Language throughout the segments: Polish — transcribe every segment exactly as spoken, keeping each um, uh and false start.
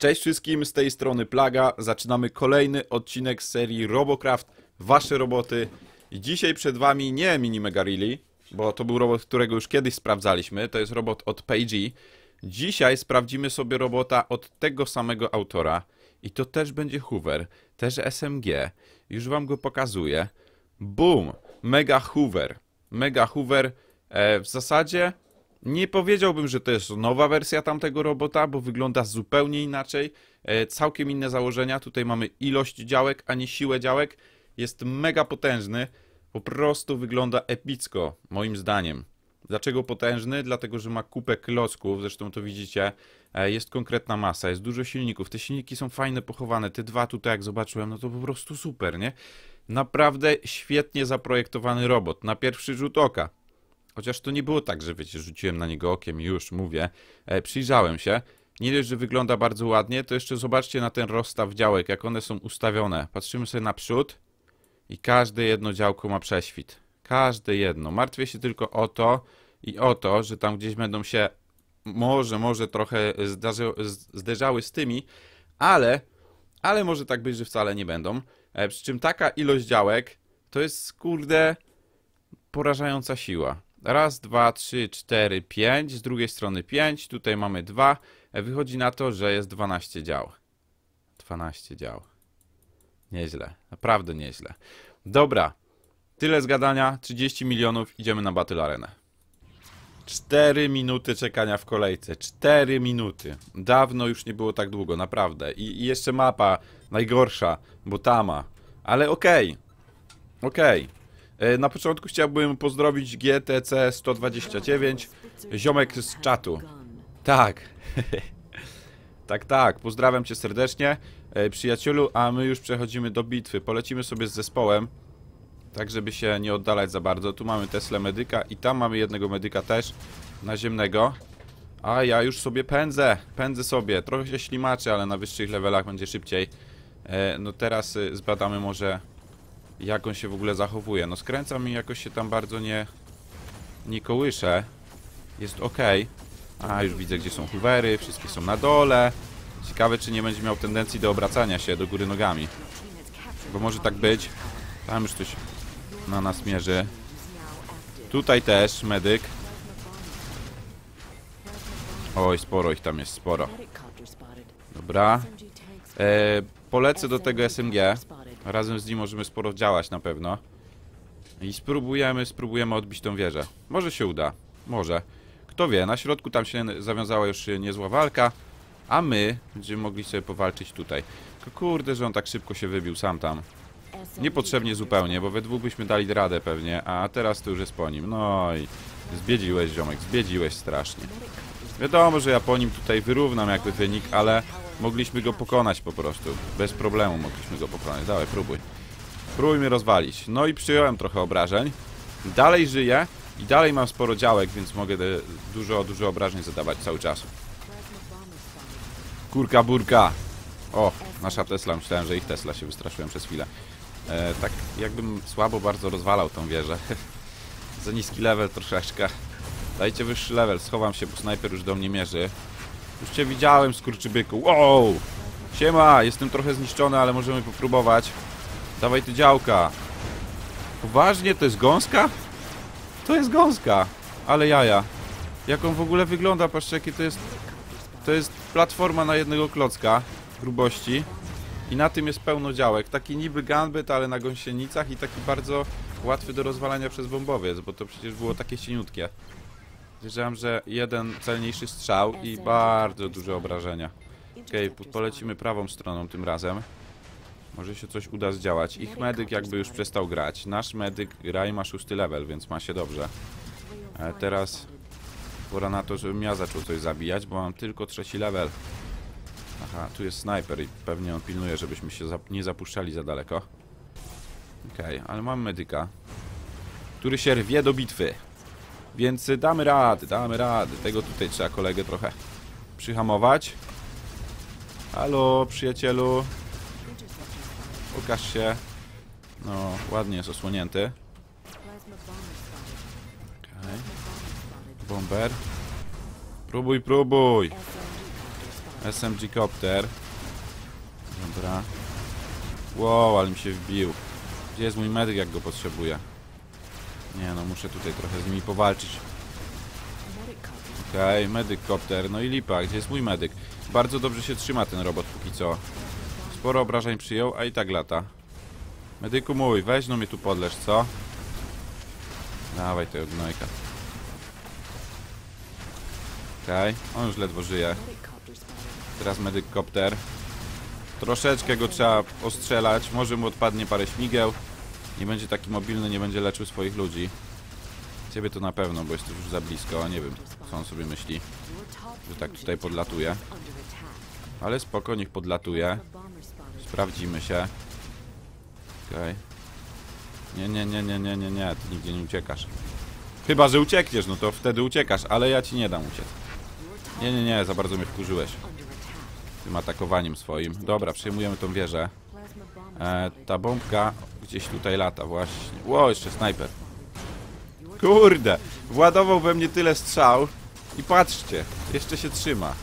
Cześć wszystkim, z tej strony Plaga. Zaczynamy kolejny odcinek z serii Robocraft, wasze roboty. I dzisiaj przed wami nie mini Mega Really, bo to był robot, którego już kiedyś sprawdzaliśmy. To jest robot od P G. Dzisiaj sprawdzimy sobie robota od tego samego autora. I to też będzie Hoover, też S M G. Już wam go pokazuję. Boom! Mega Hoover. Mega Hoover e, w zasadzie... Nie powiedziałbym, że to jest nowa wersja tamtego robota, bo wygląda zupełnie inaczej. E, całkiem inne założenia. Tutaj mamy ilość działek, a nie siłę działek. Jest mega potężny. Po prostu wygląda epicko, moim zdaniem. Dlaczego potężny? Dlatego, że ma kupę klocków. Zresztą to widzicie. E, jest konkretna masa, jest dużo silników. Te silniki są fajne, pochowane. Te dwa tutaj, jak zobaczyłem, no to po prostu super, nie? Naprawdę świetnie zaprojektowany robot. Na pierwszy rzut oka. Chociaż to nie było tak, że wiecie, rzuciłem na niego okiem, już mówię, e, przyjrzałem się. Nie dość, że wygląda bardzo ładnie, to jeszcze zobaczcie na ten rozstaw działek, jak one są ustawione. Patrzymy sobie naprzód i każde jedno działko ma prześwit. Każde jedno. Martwię się tylko o to i o to, że tam gdzieś będą się może, może trochę zdarzy, zderzały z tymi, ale, ale może tak być, że wcale nie będą. E, przy czym taka ilość działek to jest, kurde, porażająca siła. Raz, dwa, trzy, cztery, pięć. Z drugiej strony pięć. Tutaj mamy dwa. Wychodzi na to, że jest dwanaście dział. dwanaście dział. Nieźle. Naprawdę nieźle. Dobra. Tyle z gadania. trzydzieści milionów. Idziemy na Battle Arenę. cztery minuty czekania w kolejce. cztery minuty. Dawno już nie było tak długo. Naprawdę. I, i jeszcze mapa najgorsza, bo tama. Ale okej. Okej. Na początku chciałbym pozdrowić G T C sto dwadzieścia dziewięć, ziomek z czatu. Tak, tak, tak, pozdrawiam cię serdecznie, przyjacielu, a my już przechodzimy do bitwy. Polecimy sobie z zespołem, tak żeby się nie oddalać za bardzo. Tu mamy Teslę Medyka i tam mamy jednego Medyka też, naziemnego. A ja już sobie pędzę, pędzę sobie, trochę się ślimaczy, ale na wyższych levelach będzie szybciej. No teraz zbadamy może... Jak on się w ogóle zachowuje. No skręcam i jakoś się tam bardzo nie nie kołyszę. Jest ok. A, już widzę, gdzie są hoovery. Wszystkie są na dole. Ciekawe, czy nie będzie miał tendencji do obracania się do góry nogami. Bo może tak być. Tam już coś na nas mierzy. Tutaj też medyk. Oj, sporo ich tam jest, sporo. Dobra. E, polecę do tego S M G. Razem z nim możemy sporo działać na pewno. I spróbujemy, spróbujemy odbić tą wieżę. Może się uda, może. Kto wie, na środku tam się zawiązała już niezła walka. A my będziemy mogli sobie powalczyć tutaj. Tylko kurde, że on tak szybko się wybił sam tam. Niepotrzebnie zupełnie, bo we dwóch byśmy dali radę pewnie. A teraz to już jest po nim. No i zbiedziłeś, ziomek, zbiedziłeś strasznie. Wiadomo, że ja po nim tutaj wyrównam jakby wynik, ale... Mogliśmy go pokonać po prostu. Bez problemu mogliśmy go pokonać. Dawaj, próbuj. Próbuj mnie rozwalić. No i przyjąłem trochę obrażeń. Dalej żyję i dalej mam sporo działek, więc mogę dużo, dużo obrażeń zadawać cały czas. Kurka, burka. O, nasza Tesla. Myślałem, że ich Tesla, się wystraszyłem przez chwilę. E, tak jakbym słabo bardzo rozwalał tą wieżę. Za niski level troszeczkę. Dajcie wyższy level. Schowam się, bo snajper już do mnie mierzy. Już cię widziałem, skurczybyku. Wow! Siema, jestem trochę zniszczony, ale możemy popróbować. Dawaj ty działka. Poważnie? To jest gąska? To jest gąska. Ale jaja. Jak on w ogóle wygląda, patrzcie, jakie to jest... To jest platforma na jednego klocka grubości. I na tym jest pełno działek. Taki niby gambit, ale na gąsienicach i taki bardzo łatwy do rozwalania przez bombowiec, bo to przecież było takie cieniutkie. Wiedziałem, że jeden celniejszy strzał i bardzo duże obrażenia. Okej, okay, polecimy prawą stroną tym razem. Może się coś uda zdziałać. Ich medyk jakby już przestał grać. Nasz medyk gra i ma szósty level, więc ma się dobrze. Ale teraz pora na to, żebym ja zaczął coś zabijać, bo mam tylko trzeci level. Aha, tu jest snajper i pewnie on pilnuje, żebyśmy się nie zapuszczali za daleko. Okej, okay, ale mam medyka, który się rwie do bitwy. Więc damy rady, damy rady. Tego tutaj trzeba kolegę trochę przyhamować. Halo, przyjacielu. Pokaż się. No, ładnie jest osłonięty. Okej. Bomber. Próbuj, próbuj. S M G-kopter. Dobra. Wow, ale mi się wbił. Gdzie jest mój medyk, jak go potrzebuję? Nie no, muszę tutaj trochę z nimi powalczyć. Okej, okay, medykopter. No i lipa, gdzie jest mój medyk? Bardzo dobrze się trzyma ten robot póki co. Sporo obrażeń przyjął, a i tak lata. Medyku mój, weź no mnie tu podleż, co? Dawaj tego gnojka. Okej, okay, on już ledwo żyje. Teraz medykopter. Troszeczkę go trzeba ostrzelać, może mu odpadnie parę śmigieł. Nie będzie taki mobilny, nie będzie leczył swoich ludzi. Ciebie to na pewno, bo jesteś już za blisko, nie wiem co on sobie myśli. Że tak tutaj podlatuje. Ale spoko, niech podlatuje. Sprawdzimy się. Okej. Okay. Nie, nie, nie, nie, nie, nie, nie, ty nigdzie nie uciekasz. Chyba, że uciekniesz, no to wtedy uciekasz, ale ja ci nie dam uciec. Nie, nie, nie, za bardzo mnie wkurzyłeś. Tym atakowaniem swoim. Dobra, przejmujemy tą wieżę. E, ta bombka gdzieś tutaj lata, właśnie. Ło, jeszcze snajper. Kurde, władował we mnie tyle strzał. I patrzcie, jeszcze się trzyma.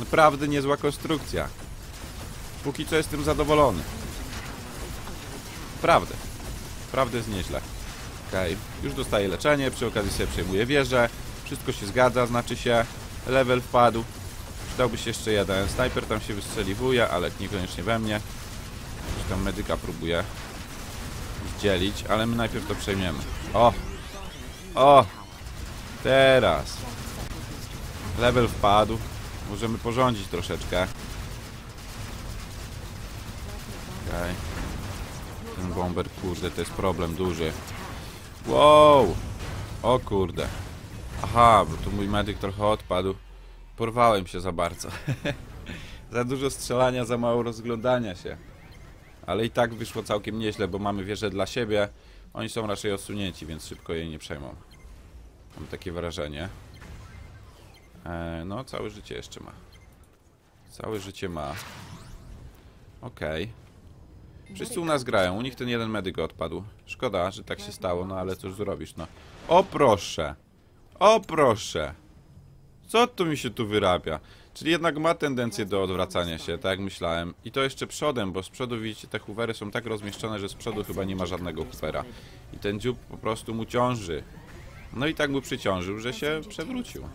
Naprawdę niezła konstrukcja. Póki co jestem zadowolony. Prawdę. Prawdę jest nieźle. Okej, okay. Już dostaję leczenie, przy okazji sobie przejmuję wieżę. Wszystko się zgadza, znaczy się. Level wpadł. Przydałby się jeszcze jeden. Snajper tam się wystrzeliwuje, ale niekoniecznie we mnie. Już tam medyka próbuje dzielić, ale my najpierw to przejmiemy. O! O! Teraz! Level wpadł. Możemy porządzić troszeczkę. Okej. Okay. Ten bomber, kurde, to jest problem duży. Wow! O kurde. Aha, bo tu mój medyk trochę odpadł. Porwałem się za bardzo. Za dużo strzelania, za mało rozglądania się. Ale i tak wyszło całkiem nieźle, bo mamy wieżę dla siebie. Oni są raczej osunięci, więc szybko jej nie przejmą. Mam takie wrażenie. Eee, no, całe życie jeszcze ma. Całe życie ma. Okej. Okay. Wszyscy u nas grają. U nich ten jeden medyk odpadł. Szkoda, że tak się stało, no ale cóż zrobisz, no. O proszę! O proszę! Co tu mi się tu wyrabia? Czyli jednak ma tendencję do odwracania się, tak jak myślałem. I to jeszcze przodem, bo z przodu widzicie, te hoovery są tak rozmieszczone, że z przodu chyba nie ma żadnego hoovera. I ten dziób po prostu mu ciąży. No i tak mu przyciążył, że się przewrócił.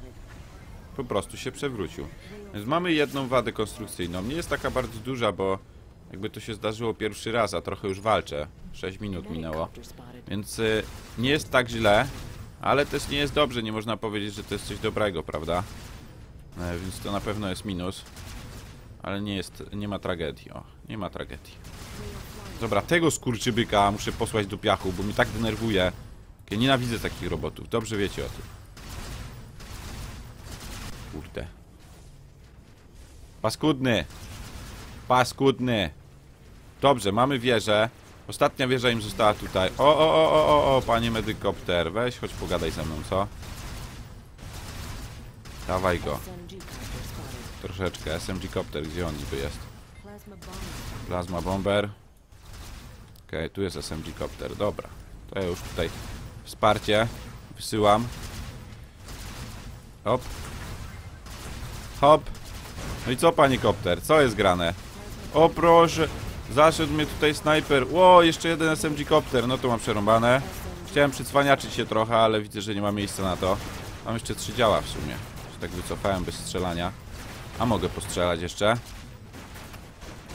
Po prostu się przewrócił. Więc mamy jedną wadę konstrukcyjną. Nie jest taka bardzo duża, bo jakby to się zdarzyło pierwszy raz, a trochę już walczę. sześć minut minęło. Więc nie jest tak źle. Ale też nie jest dobrze, nie można powiedzieć, że to jest coś dobrego, prawda? E, więc to na pewno jest minus. Ale nie jest, nie ma tragedii, o, nie ma tragedii. Dobra, tego skurczybyka muszę posłać do piachu, bo mi tak denerwuje. Ja nienawidzę takich robotów, dobrze wiecie o tym. Kurde. Paskudny! Paskudny! Dobrze, mamy wieżę. Ostatnia wieża im została tutaj. O, o, o, o, o, o, panie medykopter. Weź, chodź pogadaj ze mną, co? Dawaj go. Troszeczkę. S M G-kopter, gdzie on niby jest? Plasma bomber. Okej, okay, tu jest S M G-kopter. Dobra. To ja już tutaj wsparcie wysyłam. Hop. Hop. No i co, panie kopter? Co jest grane? O, proszę... Zaszedł mnie tutaj snajper. Ło, jeszcze jeden S M G-kopter. No to mam przerąbane. Chciałem przycwaniaczyć się trochę, ale widzę, że nie ma miejsca na to. Mam jeszcze trzy działa w sumie. Się tak wycofałem bez strzelania. A mogę postrzelać jeszcze.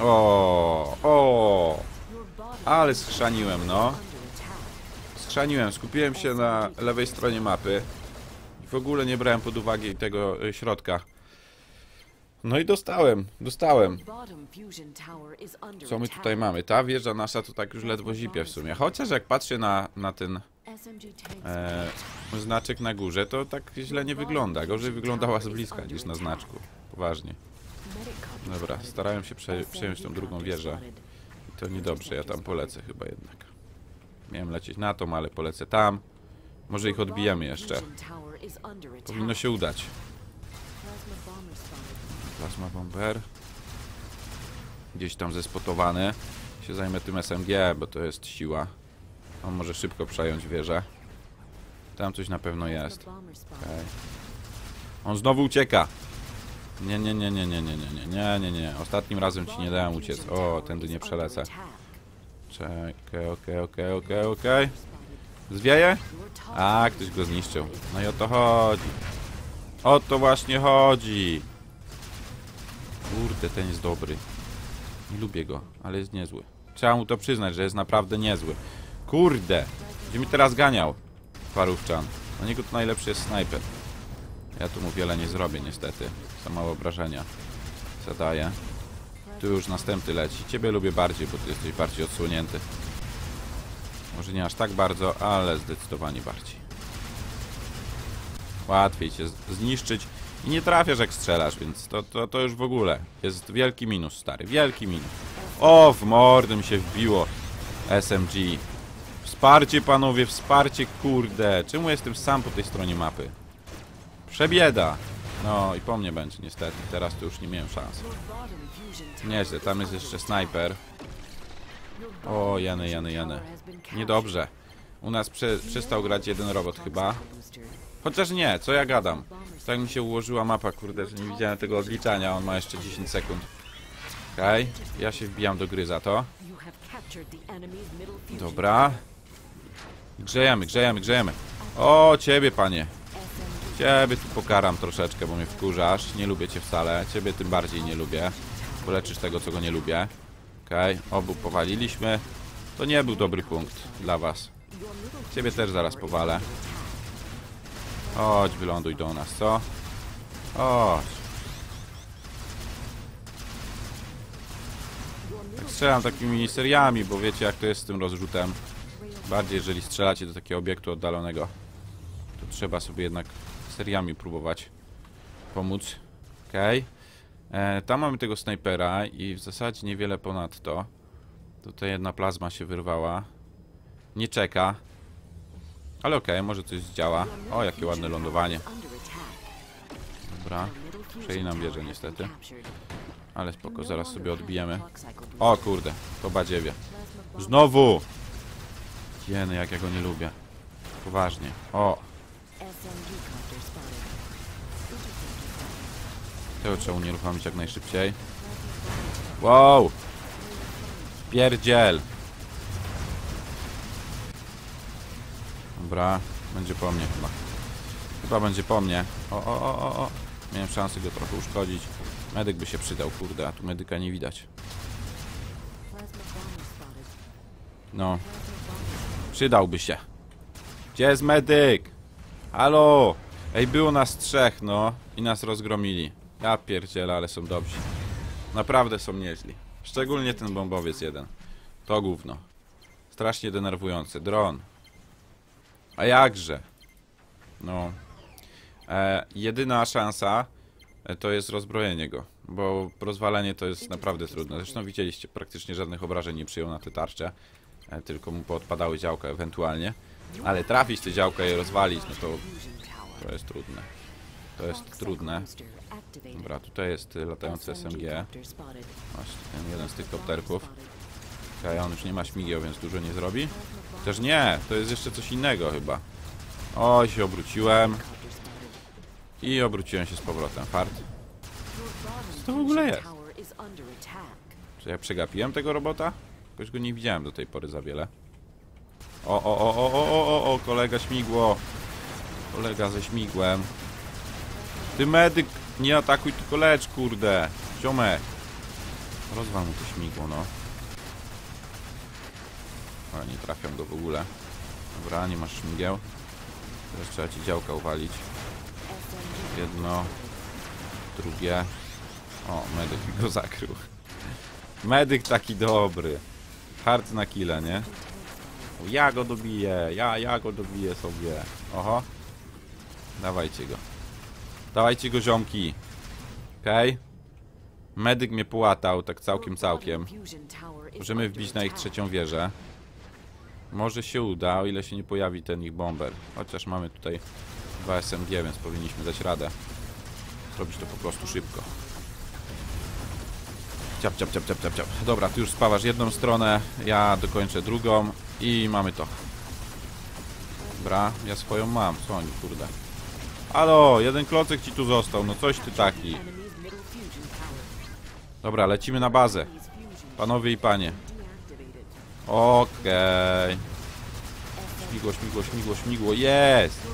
O, o. Ale schrzaniłem, no. Schrzaniłem. Skupiłem się na lewej stronie mapy. I w ogóle nie brałem pod uwagę tego środka. No i dostałem, dostałem. Co my tutaj mamy? Ta wieża nasza to tak już ledwo zipie w sumie. Chociaż jak patrzę na, na ten e, znaczek na górze, to tak źle nie wygląda. Gorzej wyglądała z bliska niż na znaczku. Poważnie. Dobra, starałem się prze, przejąć tą drugą wieżę. I to niedobrze, ja tam polecę chyba jednak. Miałem lecieć na tą, ale polecę tam. Może ich odbijemy jeszcze. Powinno się udać. Plasma bomber. Gdzieś tam zespotowany. Się zajmę tym S M G, bo to jest siła. On może szybko przejąć wieżę. Tam coś na pewno jest. Okay. On znowu ucieka. Nie, nie, nie, nie, nie, nie, nie, nie, nie, nie, ostatnim razem ci nie dałem uciec. O, tędy nie przelecę. Czekaj, okej, okej, okej, okej. Zwieje? A, ktoś go zniszczył. No i o to chodzi. O to właśnie chodzi. Kurde, ten jest dobry. Nie lubię go, ale jest niezły. Trzeba mu to przyznać, że jest naprawdę niezły. Kurde, gdzie mi teraz ganiał parówczan. Na niego to najlepszy jest snajper. Ja tu mu wiele nie zrobię niestety. Za mało obrażenia zadaję. Tu już następny leci. Ciebie lubię bardziej, bo ty jesteś bardziej odsłonięty. Może nie aż tak bardzo, ale zdecydowanie bardziej. Łatwiej cię zniszczyć i nie trafiasz jak strzelasz, więc to, to, to już w ogóle jest wielki minus, stary, wielki minus. O, w mordę mi się wbiło S M G. Wsparcie, panowie, wsparcie, kurde. Czemu jestem sam po tej stronie mapy? Przebieda. No i po mnie będzie niestety, teraz to już nie miałem szans. Nieźle, tam jest jeszcze snajper. O, jany, jany, jany. Niedobrze. U nas przy, przestał grać jeden robot chyba. Chociaż nie, co ja gadam. Tak mi się ułożyła mapa, kurde, że nie widziałem tego odliczania. On ma jeszcze dziesięć sekund. Okej, okay. Ja się wbijam do gry za to. Dobra. Grzejemy, grzejemy, grzejemy. O, ciebie, panie. Ciebie tu pokaram troszeczkę, bo mnie wkurzasz. Nie lubię cię wcale. Ciebie tym bardziej nie lubię. Poleczysz tego, co go nie lubię. Okej, okay. Obu powaliliśmy. To nie był dobry punkt dla was. Ciebie też zaraz powalę. Chodź, wyląduj do nas, co? Chodź. Tak strzelam takimi seriami, bo wiecie jak to jest z tym rozrzutem. Bardziej jeżeli strzelacie do takiego obiektu oddalonego, to trzeba sobie jednak seriami próbować pomóc. Okej. Okay. Tam mamy tego snajpera i w zasadzie niewiele ponadto. Tutaj jedna plazma się wyrwała. Nie czeka. Ale okej, okay, może coś zdziała. O, jakie ładne lądowanie. Dobra. Przejęli nam wieżę niestety. Ale spoko, zaraz sobie odbijemy. O kurde, to badziewie. Znowu! Jeny, jak ja go nie lubię. Poważnie. O! Tego trzeba unieruchomić jak najszybciej. Wow! Pierdziel! Dobra, będzie po mnie chyba. Chyba będzie po mnie. O, o, o, o, o. Miałem szansę go trochę uszkodzić. Medyk by się przydał, kurde, a tu medyka nie widać. No. Przydałby się. Gdzie jest medyk? Halo! Ej, było nas trzech, no. I nas rozgromili. Ja pierdzielę, ale są dobrzy. Naprawdę są nieźli. Szczególnie ten bombowiec jeden. To gówno. Strasznie denerwujące. Dron. A jakże? No. E, jedyna szansa to jest rozbrojenie go, bo rozwalenie to jest naprawdę trudne. Zresztą widzieliście, praktycznie żadnych obrażeń nie przyjął na te tarcze, e, tylko mu poodpadały działka ewentualnie. Ale trafić te działka i je rozwalić, no to, to jest trudne. To jest trudne. Dobra, tutaj jest latający S M G. Właśnie, jeden z tych kopterków. Okej, okay, on już nie ma śmigieł, więc dużo nie zrobi. Też nie, to jest jeszcze coś innego chyba. Oj, się obróciłem. I obróciłem się z powrotem, fart. Co to w ogóle jest? Czy ja przegapiłem tego robota? Jakoś go nie widziałem do tej pory za wiele. O, o, o, o, o, o, o, kolega śmigło. Kolega ze śmigłem. Ty medyk, nie atakuj tylko lecz, kurde. Ziomek. Rozwal mu to śmigło, no. O, nie trafiam go w ogóle. Dobra, nie masz śmigieł. Teraz trzeba ci działka uwalić. Jedno. Drugie. O, medyk go zakrył. Medyk taki dobry. Hard na killa, nie? O, ja go dobiję. Ja, ja go dobiję sobie. Oho. Dawajcie go. Dawajcie go, ziomki. Okej. Okay. Medyk mnie połatał, tak całkiem, całkiem. Możemy wbić na ich trzecią wieżę. Może się uda, o ile się nie pojawi ten ich bomber. Chociaż mamy tutaj dwa S M G, więc powinniśmy dać radę. Zrobić to po prostu szybko. Ciap, ciap, ciap, ciap, ciap, ciap. Dobra, ty już spawasz jedną stronę, ja dokończę drugą i mamy to. Dobra, ja swoją mam, co oni, kurde. Halo, jeden klocek ci tu został, no coś ty taki. Dobra, lecimy na bazę. Panowie i panie. Okej. Śmigło, śmigło, śmigło, śmigło. Jest!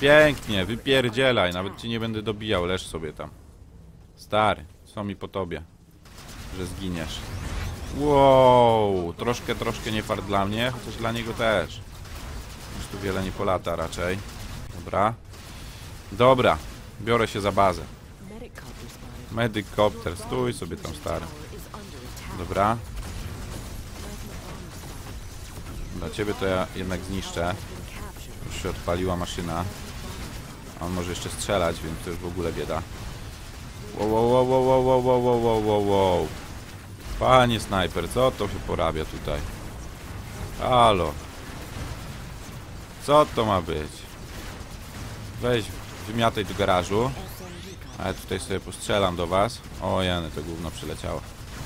Pięknie, wypierdzielaj. Nawet ci nie będę dobijał, leż sobie tam. Stary, co mi po tobie? Że zginiesz. Wow, troszkę, troszkę nie fart dla mnie, chociaż dla niego też. Już tu wiele nie polata raczej. Dobra. Dobra, biorę się za bazę. Medykopter, stój sobie tam, stary. Dobra. Dla ciebie to ja jednak zniszczę. Już się odpaliła maszyna. A on może jeszcze strzelać, więc to już w ogóle bieda. Wow, wow, wow, wow, wow, wow, wow, wow, wow. Panie snajper, co to się porabia tutaj? Halo. Co to ma być? Weź, wymiataj do garażu. A ja tutaj sobie postrzelam do was. O jany, to gówno przyleciało.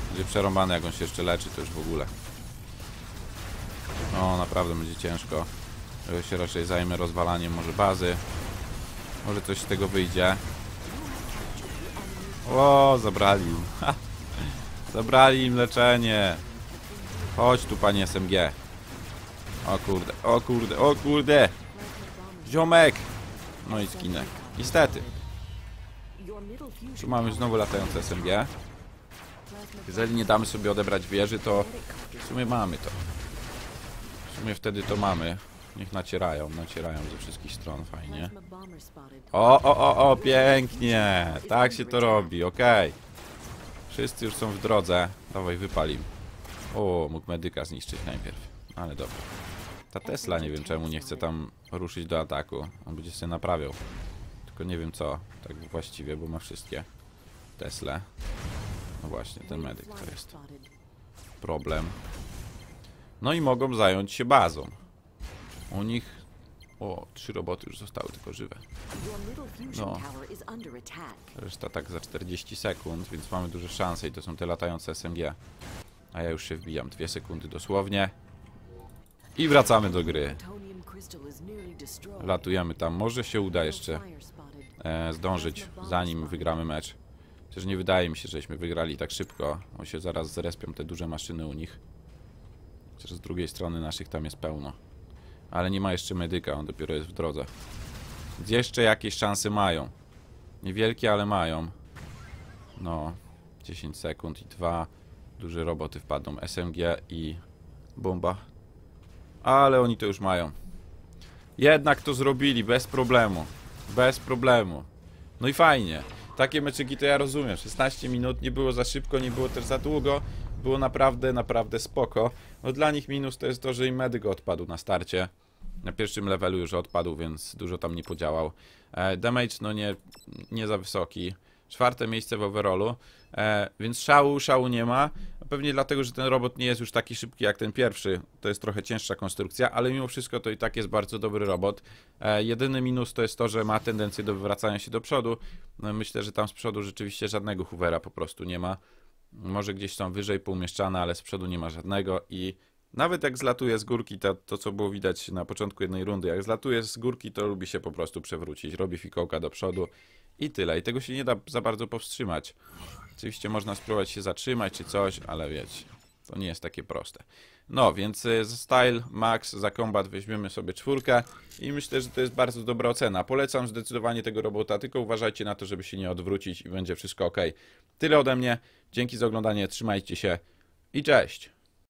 Będzie przerąbane, jak on się jeszcze leczy, to już w ogóle. No, naprawdę będzie ciężko. Ja się raczej zajmę rozwalaniem może bazy. Może coś z tego wyjdzie. O, zabrali im. Zabrali im leczenie. Chodź tu, panie S M G. O kurde, o kurde, o kurde. Ziomek. No i skinę. Niestety. Tu mamy znowu latające S M G. Jeżeli nie damy sobie odebrać wieży, to w sumie mamy to. W sumie wtedy to mamy. Niech nacierają, nacierają ze wszystkich stron, fajnie. O, o, o, o, pięknie. Tak się to robi, okej. Wszyscy już są w drodze. Dawaj, wypalim. O, mógł medyka zniszczyć najpierw. Ale dobra. Ta Tesla nie wiem czemu nie chce tam ruszyć do ataku. On będzie się naprawiał. Tylko nie wiem co. Tak właściwie, bo ma wszystkie Tesle. No właśnie, ten medyk to jest problem. No i mogą zająć się bazą. U nich... O, trzy roboty już zostały tylko żywe. No. Reszta tak za czterdzieści sekund, więc mamy duże szanse i to są te latające S M G. A ja już się wbijam, dwie sekundy dosłownie. I wracamy do gry. Latujemy tam. Może się uda jeszcze e, zdążyć, zanim wygramy mecz. Chociaż nie wydaje mi się, żeśmy wygrali tak szybko. Bo się zaraz zrespią te duże maszyny u nich. Chociaż z drugiej strony naszych tam jest pełno. Ale nie ma jeszcze medyka, on dopiero jest w drodze. Więc jeszcze jakieś szanse mają. Niewielkie, ale mają. No, dziesięć sekund i dwa duże roboty wpadną. S M G i bomba. Ale oni to już mają. Jednak to zrobili, bez problemu. Bez problemu. No i fajnie. Takie meczyki to ja rozumiem. szesnaście minut, nie było za szybko, nie było też za długo. Było naprawdę, naprawdę spoko. No dla nich minus to jest to, że i medyk odpadł na starcie. Na pierwszym levelu już odpadł, więc dużo tam nie podziałał. E, damage no nie, nie za wysoki. Czwarte miejsce w overallu. E, więc szału, szału nie ma. Pewnie dlatego, że ten robot nie jest już taki szybki jak ten pierwszy. To jest trochę cięższa konstrukcja, ale mimo wszystko to i tak jest bardzo dobry robot. E, jedyny minus to jest to, że ma tendencję do wywracania się do przodu. No, myślę, że tam z przodu rzeczywiście żadnego hoovera po prostu nie ma. Może gdzieś są wyżej poumieszczane, ale z przodu nie ma żadnego i nawet jak zlatuje z górki, to, to co było widać na początku jednej rundy, jak zlatuje z górki, to lubi się po prostu przewrócić, robi fikołka do przodu i tyle. I tego się nie da za bardzo powstrzymać. Oczywiście można spróbować się zatrzymać czy coś, ale wiecie, to nie jest takie proste. No, więc za style, max, za combat weźmiemy sobie czwórkę i myślę, że to jest bardzo dobra ocena. Polecam zdecydowanie tego robota, tylko uważajcie na to, żeby się nie odwrócić i będzie wszystko ok. Tyle ode mnie, dzięki za oglądanie, trzymajcie się i cześć!